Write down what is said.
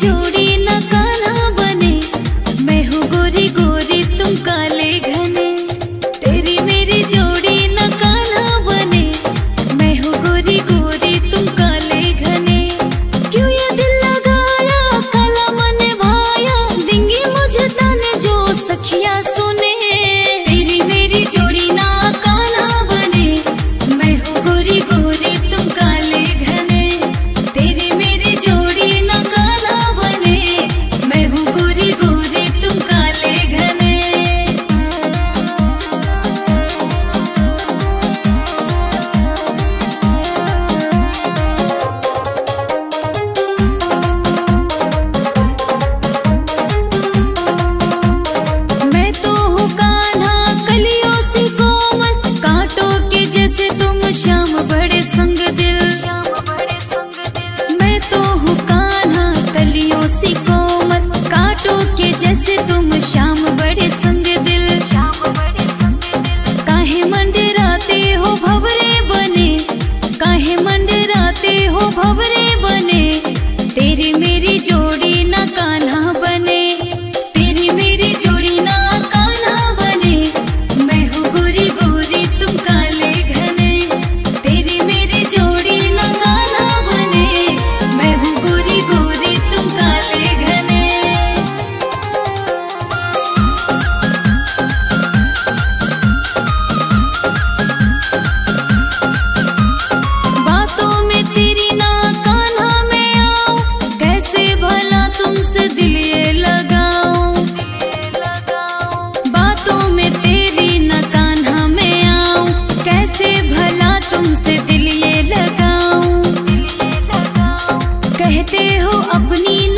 जोड़ी न काला बने, मैं हूँ गोरी गोरी तुम काले घने। तेरी मेरी जोड़ी न काला बने, मैं हूँ गोरी गोरी तुम काले घने। क्यों ये दिल लगाया काला मन भाया, देंगी मुझे ताने जो सखिया सुने। तेरी मेरी जोड़ी ना काला बने, मैं हूँ गोरी गोरी तुम काले घने। तेरी मेरी जोड़ी अपनी